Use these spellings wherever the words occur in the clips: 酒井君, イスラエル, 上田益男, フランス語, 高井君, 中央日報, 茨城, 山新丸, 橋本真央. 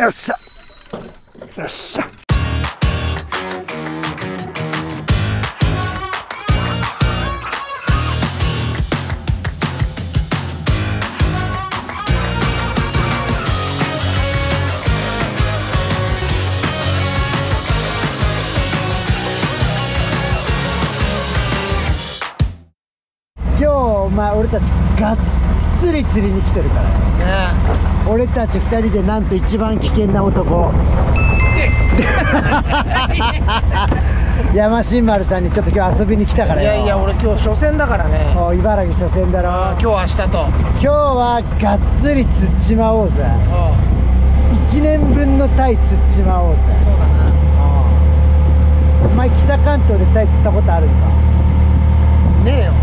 よっしゃよっしゃ。まあ俺たちがっつり釣りに来てるからね。俺たち2人でなんと一番危険な男山新丸さんにちょっと今日遊びに来たからよ。いやいや俺今日初戦だからね。茨城初戦だろ。今日明日と今日はがっつり釣っちまおうぜ。1年分のタイ釣っちまおうぜ。そうだな。お前北関東でタイ釣ったことあるんかねえよで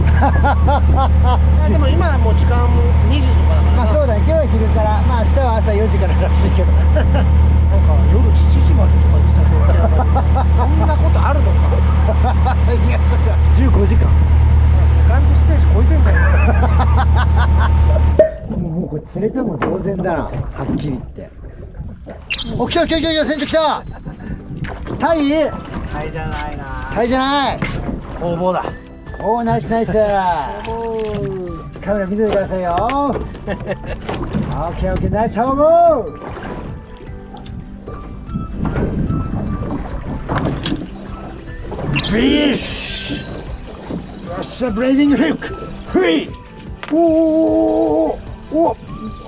も今はもう時間も2時とかだから、まあそうだ、今日は昼から、まあ明日は朝4時かららしいけどなんか夜7時までとか言ってたけどそんなことあるのかいやちょっと15時間セカンドステージ超えてんだよもうこれ釣れたも当然だな、はっきり言って。お、来た来た来た来た、船長来た。タイじゃないな。タイじゃない、工房だ。おー、ナイスナイスカメラ見ててくださいよオッケーオッケー、ナイスホームーフィッシュ。よっしゃ、ブレーディングフックフリー。おーおー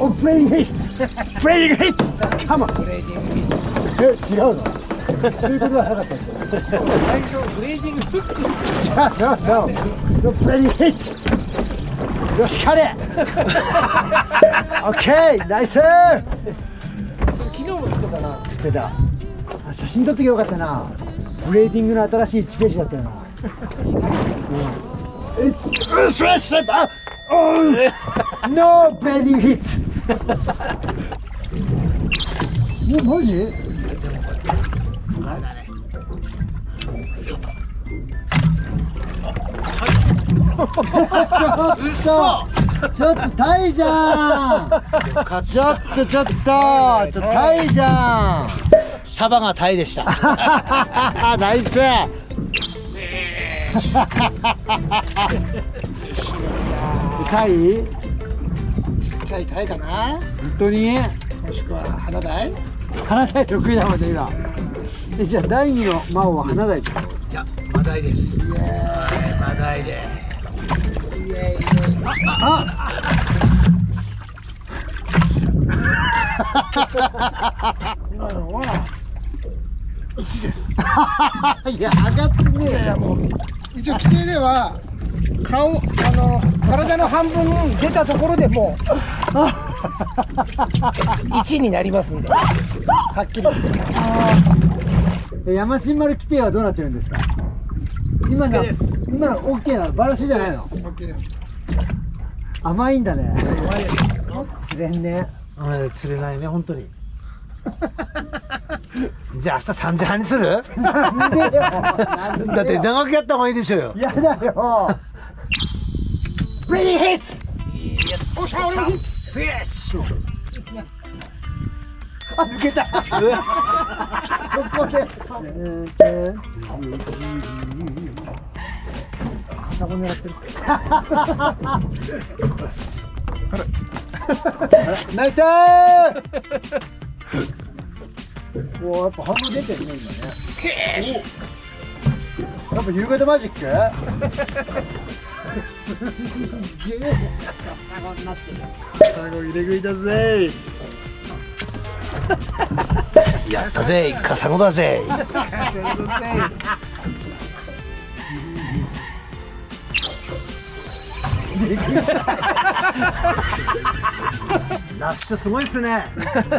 おー、ブレーディングヒットブレーディングヒットカモン。ブレーディングヒット違うのそういうことはなかったんだ。最初ブレーディングフックですよ。じゃあ、ノーノーブレーディングヒット。よし、彼。オッケー、ナイス。それ昨日も釣ってたな。釣ってた。あ、写真撮ってきゃよかったな。ブレーディングの新しい1ページだったよな。うん。うっすらしゃば。うん。ノーブレーディングヒット。もうマジ？あれだね。ちょっとタイじゃん。ちょっとタイじゃん。サバがタイでした。ナイス。タイ？ちっちゃいタイかな。本当に？もしくは花ダイ？花ダイ得意だもんね今。じゃあ第2の魔王は花鯛か。いや、マダイです。イエーイ、マダイです。イエーイ。あ今のは1ですいや、上がってねえ。いやいや、もう一応規定では顔、体の半分出たところでもう1になりますんで、はっきり言って。山新丸規定はどうなってるんですか？今の、今の OK なの？バラシじゃないの？ OK です。甘いんだね。甘いです。釣れんね。釣れないね、本当に。じゃあ明日3時半にする？なんでよ。だって長くやった方がいいでしょうよ。やだよ。ブレイヒッツ。おしゃれヒッツ。フィッシュ。抜けた。そこで。カサゴ狙ってる。ナイスー。おお、やっぱ半分出てるね今ね。やっぱ夕方マジック。すげえ。カサゴになってる。カサゴ入れ食いだぜ。やったぜ、カサゴだぜ。ラッシュすごいですね。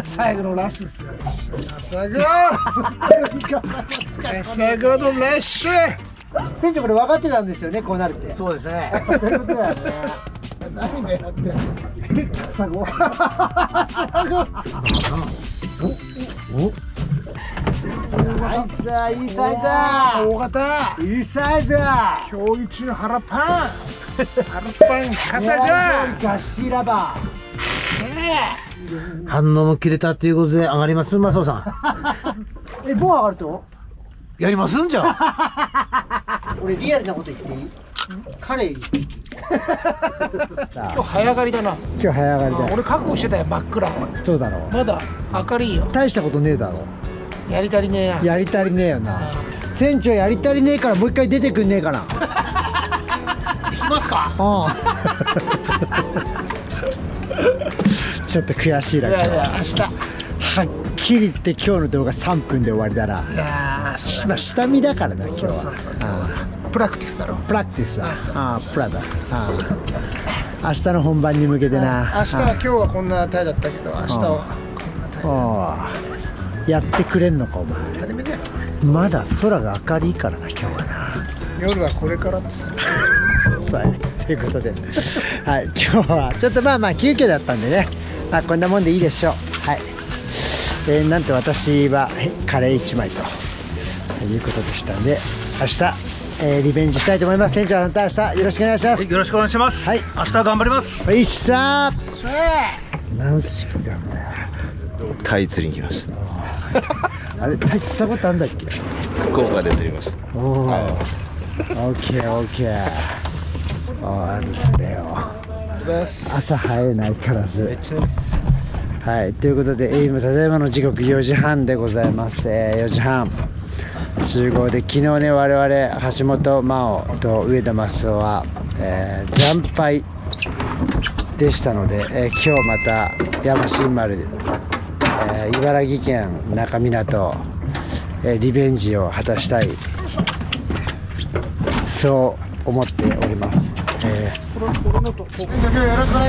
最後のラッシュですよ。カサゴ。カサゴのラッシュ。船長これ分かってたんですよね、こうなるって。そうですね。そういうことだよね。何狙ってんの。カサゴ。ナイス、いいサイズだ。大型。いいサイズだ。今日一の腹パン。腹パン、カサゴ。ガッシーラバー。反応も切れたということで上がります、マスオさん。え、もう上がるとやりますんじゃん。俺リアルなこと言っていい？カレー1匹。今日早上がりだな。今日早上がりだ。俺覚悟してたよ、真っ暗。そうだろう。まだ明かりいいよ。大したことねえだろ。やり足りねえや。やり足りねえよな。船長やり足りねえからもう一回出てくんねえかな。できますか？うん。ちょっと悔しいな。いやいや明日。はい。きりって今日の動画3分で終わりだな。いやー、まあ下見だからな今日は。プラクティスだろ。プラクティスだ。ああプラだ。明日の本番に向けてな。明日は今日はこんな態だったけど明日はこんな態だ。やってくれんのかお前。まだ空が明るいからな今日はな。夜はこれからってさ。ということで、はい、今日はちょっとまあ急遽だったんでね。まあこんなもんでいいでしょう。はい。なんと私はカレー1枚ということでしたんで明日、リベンジしたいと思います。店長あなた明日よろしくお願いします。よろしくお願いします。はい、明日頑張ります。いっしゃー。何しに来たんだよ。タイ釣りに来ました。あれタイ釣ったことあるんだっけ。福岡で釣りました。おおオッケーオッケー。あれよ朝早いな相変わらず。めっちゃいいっす。はい、ということで今ただいまの時刻4時半でございます。4時半集合で昨日ね我々橋本真央と上田益男は、惨敗でしたので、今日また山新丸、茨城県中港、リベンジを果たしたいそう思っております。今日よろしくお願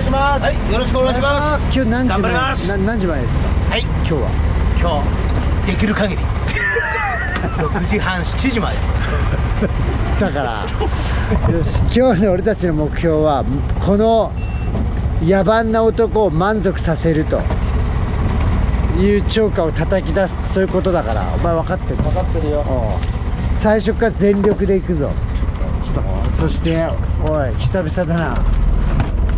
いします。はい、よろしくお願いします。今日何時前ですか。はい、今日は。今日できる限り。6時半、7時まで。だから。よし、今日の俺たちの目標は、この。野蛮な男を満足させると。いう釣果を叩き出す、そういうことだから、お前分かってる。分かってるよ。最初から全力でいくぞ。そしておい久々だな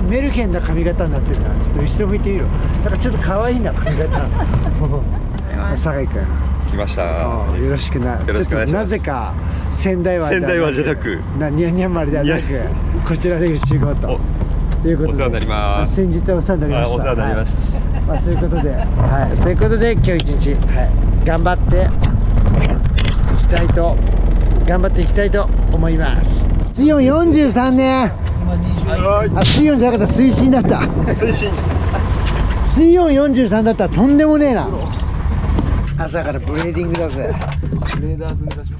メルヘンな髪型になってるな。ちょっと後ろ向いてみろ。なんかちょっと可愛いな髪型。酒井君来ました。よろしくな。ちょっとなぜか仙台湾じゃなくニャンニャン丸ではなくこちらで集合ということでお世話になります。先日お世話になりました。お世話になりました。まあそういうことで、はい、そういうことで今日一日、はい、頑張っていきたいと。頑張っていきたいと思います。水温43ね。あ、水温じゃなかった、水深だった。水深。水温43だった、とんでもねえな。朝からブレーディングだぜ。ブレーダーズ目指しま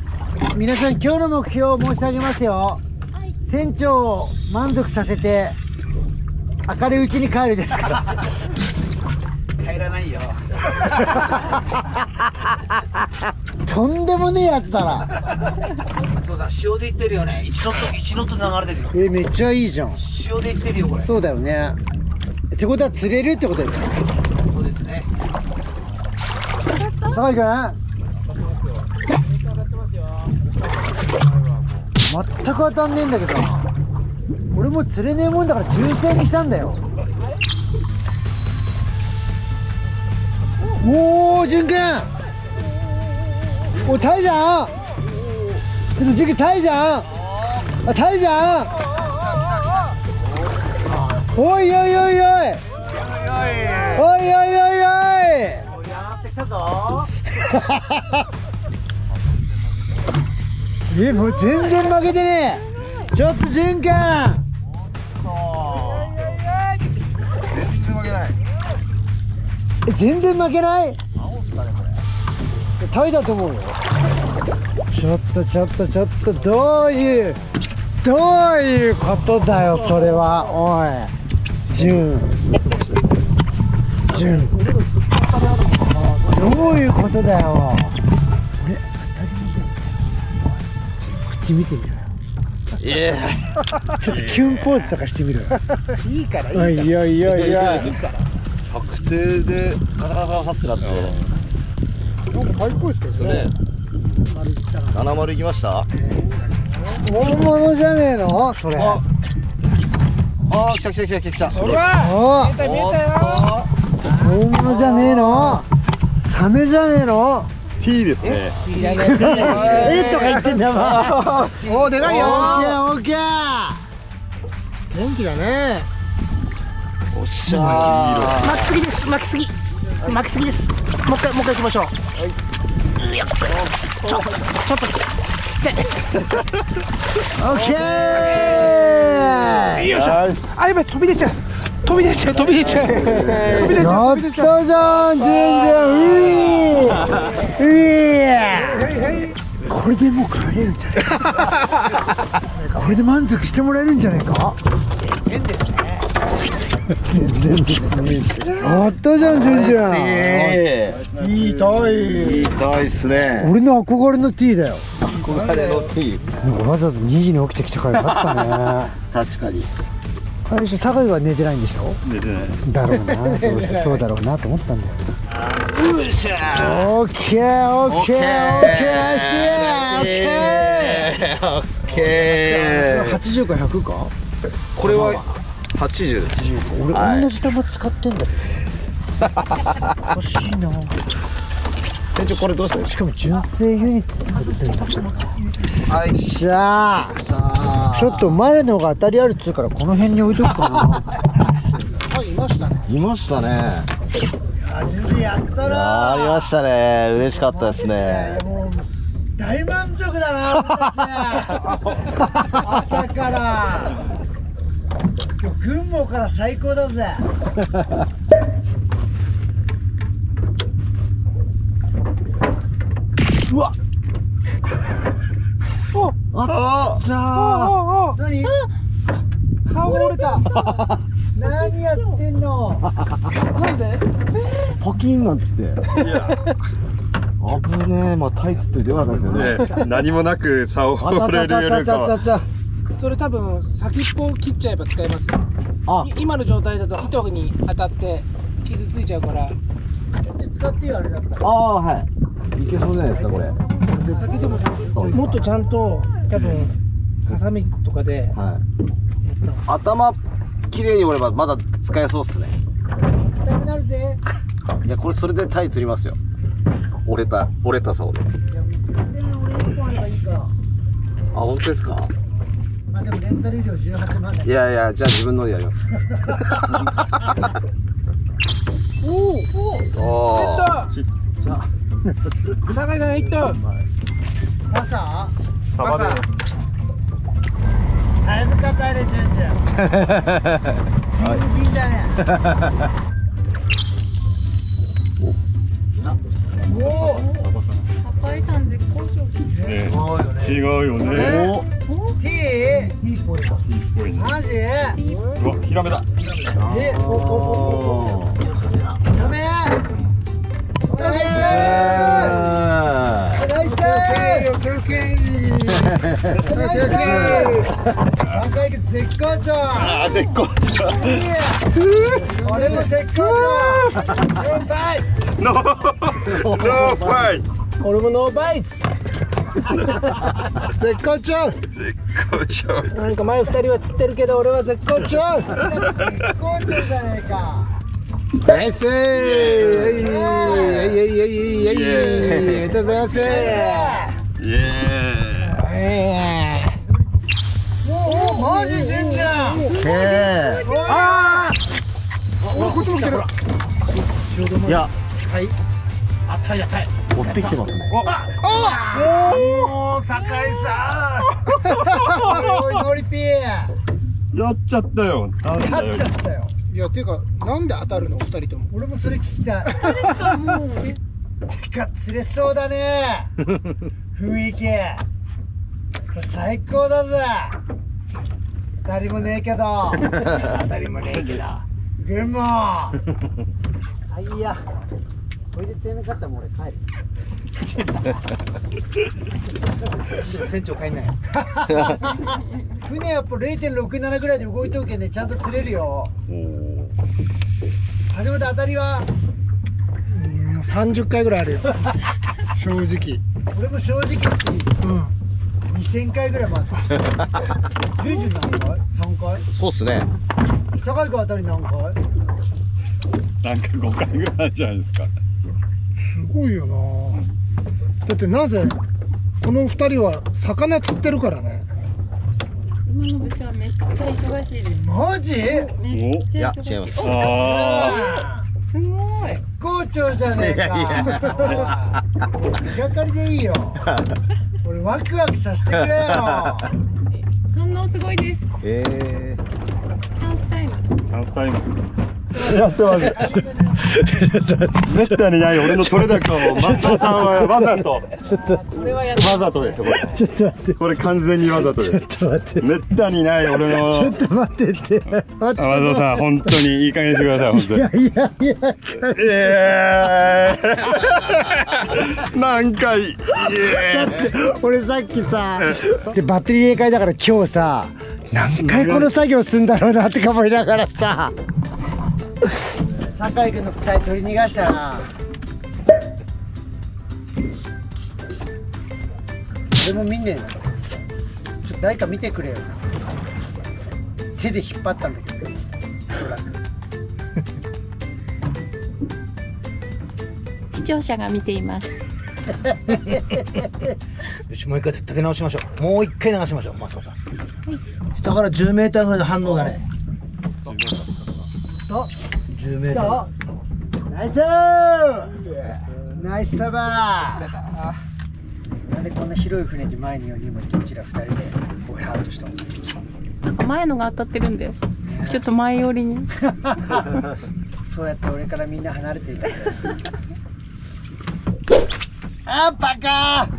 す。皆さん、今日の目標を申し上げますよ。船長を満足させて。明るいうちに帰るですから。帰らないよ。とんでもねえやつだな。そうさ、潮でいってるよね。一ノット流れてるよ。めっちゃいいじゃん。潮でいってるよこれ。そうだよね。ってことは釣れるってことですか。そうですね。高井君。全く当たんねえんだけどな。俺も釣れねえもんだから純正にしたんだよ。おお、純君。お、タイじゃん。ちょっと純君タイじゃん。あ、タイじゃん。おいおいおいおい。おいおいおいおい。上がってきたぞ。もう全然負けてねえ。ちょっと純君。全然負けない。全然負けない。タイだと思うよ。ちょっとどういうことだよそれは。おい純どういうことだよ。え、こっち見てみろよ。ちょっとキュンポーズとかしてみろよ。いいからいいから。いや。確定でガラガラガラさってなってなんか最高ですけどね。70いきました。本物じゃねえのそれ。ああ来た来た来た来た。見えたよ。じゃねえの、サメじゃねえの。 T ですね。えとか言ってんだもん。おお、でかいよ。オッケー。元気だね。おっしゃ。巻きすぎです。巻きすぎ。巻きすぎです。もう一回行きましょう。ちょっとちっちゃい。オッケー。よいしょ。あ、やばい、飛び出ちゃう。やったじゃん、じゅんじゃん。これでもう帰れるんじゃないか。これで満足してもらえるんじゃないか。全然ですね。やったじゃん、じゅんじゃん。いいタイっすね。俺の憧れの T だよ。憧れの T。わざわざ2時に起きてきたからよかったね。確かに。酒井は寝てないんでしょ。寝てないだろうな、どうせそうだろうなと思ったんだよ。よっしゃ。オッケーオッケーオッケーオッケー。80か100か。これは80です。俺同じ玉使ってんだけど欲しいな。船長これどうしたの。しかも純正ユニット作ってるんだけど。よっしゃー。ちょっと前の方が当たりあるっつうからこの辺に置いとくかな。あ、いましたね。いましたね。準備やったな。ありましたね。嬉しかったですね。大満足だな。朝から。今日群馬から最高だぜ。うわ。あっじゃあ何顔折れた。何やってんの。なんでポキンなんつって。危ねえ。まあタイツって出はないですよね。何もなく竿折れるよりかは。それ多分先っぽを切っちゃえば使えますよ。今の状態だと糸に当たって傷ついちゃうから。使ってよ、あれだったら。ああ、はい、いけそうじゃないですかこれ。先でももっとちゃんと多分ハサミとかで、はい、頭綺麗に折ればまだ使えそうっすね。痛くなるぜ。いやこれそれでタイ釣りますよ。折れた竿で。あ、本当ですか。まあでもレンタル料18万。いやいや、じゃあ自分のでやります。おお、出た。長い長いと。マサ？サバだ。早くかかれちゃうじゃん。ギンギンだね。おお。高いさん絶好調。違うよね。T？Tっぽい。マジ？うわ、ヒラメだ。え、お。ダメ。ナイスー。ナイスー。三回戦絶好調。ああ、絶好調。俺も絶好調。ノーバイツ。ノーバイツ。俺もノーバイツ。絶好調。絶好調。なんか前2人は釣ってるけど、俺は絶好調。絶好調じゃないか。ナイスー。ありがとうございます。イエー。おお、マジじゅんじゃん。ああ、こっちも来てる。いや、あたい持ってきてますね。おお、酒井さん。おい、ノリピーやっちゃったよ。やっちゃったよ。いや、ていうか、なんで当たるの、二人とも。俺もそれ聞きたい。てか、釣れそうだね。雰囲気。これ最高だぜ。当たりもねえけど。当たりもねえけど。グンモ。あ、いや。これで釣れなかったら、もう俺帰る。船長帰んない。船やっぱ 0.67 ぐらいで動いとけんで、ちゃんと釣れるよ。初めて当たりは30回ぐらいあるよ。正直俺も正直2000回ぐらいもあった。90何回？ 3回？そうっすね。酒井君当たり何回？なんか5回ぐらいじゃないですか。すごいよな。だってなぜこの2人は魚釣ってるからね。今の部署はめっちゃ忙しいです。マジ？めっちゃ忙しい。いや違います。あー。すごい。好調じゃねえか。手がかりでいいよ。俺ワクワクさせてくれよ。反応すごいです。チャンスタイム。チャンスタイム。やってます。めったにない俺の取れ高をマスターさんはわざと。ちょっとわざとですよこれ。ちょっと待って。これ完全にわざとです。ちょっと待って。めったにない俺の。ちょっと待ってって。マスターさん本当にいい加減してください本当に。いやいや。何回。だって俺さっきさ、でバッテリー入れ替えだから今日さ、何回この作業するんだろうなって思いながらさ。酒井君の期待取り逃がしたな。俺も見ねえな。ちょっと誰か見てくれよな。手で引っ張ったんだけど視聴者が見ています。よしもう一回立て直しましょう。もう一回流しましょう。マスコさん、はい、下から10メーターぐらいの反応だね。10メートル。ナイスー。ナイスサバー。なんでこんな広い船で前に4人もいて、うちら2人でボイハートしたの。なんか前のが当たってるんだよ。ちょっと前寄りに。そうやって俺からみんな離れていく。あ、バカ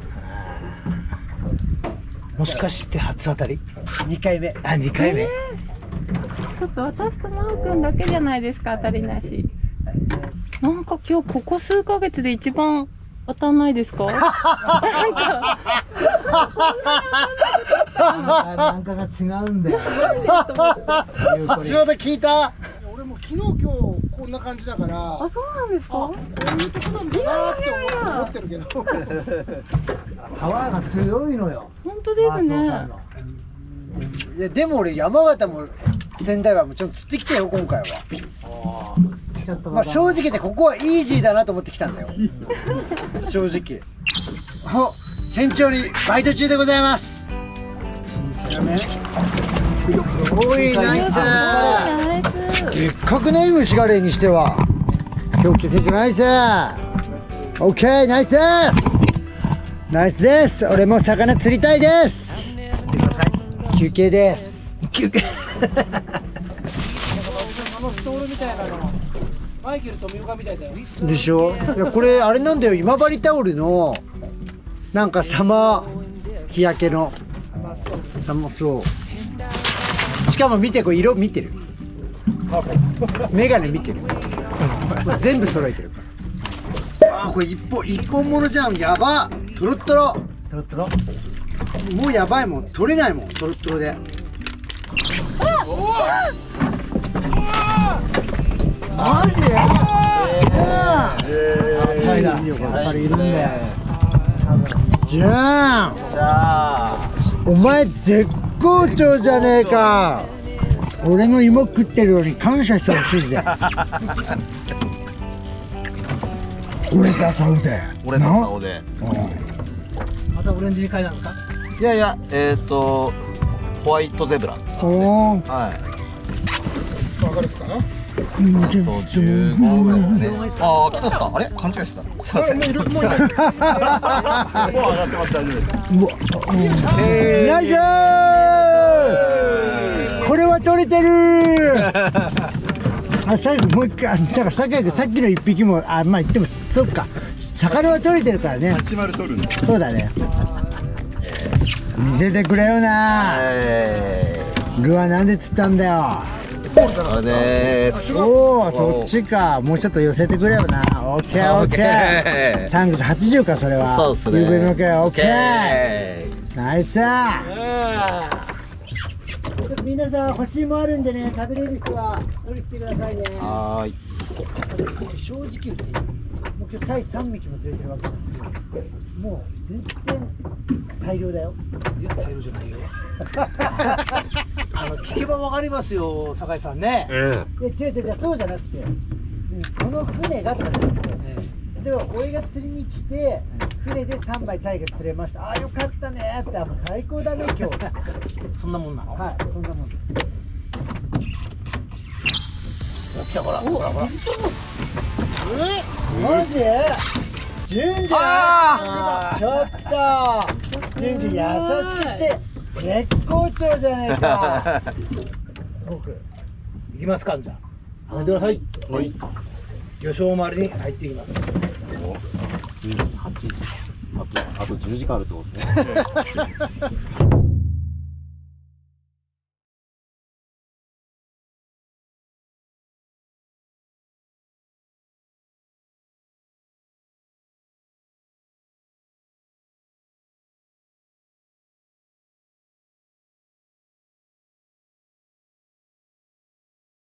ー。もしかして初当たり？2回目。あ、2回目。ちょっと私とマー君だけじゃないですか、当たりなし。なんか今日ここ数ヶ月で一番当たんないですか。なんかが違うんだよ。ちょうど聞いた。俺も昨日今日こんな感じだから。あ、そうなんですか。こういうとこなんだなって思ってるけど。パワーが強いのよ。本当ですね。いやでも俺山形も。仙台はもちろん釣ってきてよ今回は。まあ正直でここはイージーだなと思ってきたんだよ。正直。お、船長にバイト中でございます。おいナイス。でっかくね虫ガレーにしては。今日来て船長ナイス。オッケーナイスです。ナイスです。俺も魚釣りたいです。休憩です。休憩。マイケルとミューカみたいだよ。でしょ。いやこれあれなんだよ、今治タオルのなんかサマー日焼けのサマーそう。しかも見てこれ色見てる。メガネ見てる。全部揃えてるから。あ、これ一本ものじゃん。やば。トロットロトロットロ。もうやばいもん、取れないもんトロットロで。マジ？じゃあお前絶好調じゃねえか。俺の芋食ってるように感謝してほしいぜ。俺だそうで。俺だそうで。またオレンジに変えたんですか？いやいや、ホワイトゼブラですね。はい。わかるっすか？15ぐらいですね。ああ、来た来た。あれ？勘違いした。すいません。もう上がってます。大丈夫です。ナイスー！これは取れてるー。あ、最後もう一回。だからさっきの一匹も、あ、まあ言ってもそっか。魚は取れてるからね。80取るんだ。そうだね。見せてくれよな。ルアーなんで釣ったんだよ。あれです。おお、そっちか。もうちょっと寄せてくれよな。オッケーオッケー。タングス80かそれは。そうですね。UV 向けオッケー。ナイス。みんなさん欲しいもあるんでね、食べれる人は取りに来てくださいね。はい。正直言って、もう今日対3匹も釣れてるわけなんですよ。もう全然。大量だよ。いや、大量じゃないよ。聞けばわかりますよ、酒井さんね。ええ。いや、違う違う、そうじゃなくて。この船が取れるんですよ。ではおいが釣りに来て船で3枚タイが釣れました。ああよかったねーって、あもう最高だね今日。そんなもんなの。はい、そんなもんです。来た、ほらほらほら。マジ？純ちゃん。ちょっと純ちゃん優しくして絶好調じゃねえか。僕行きますかんじゃ。上げてください。はい。魚礁周りに入っていきます。あと10時間あるってことですね。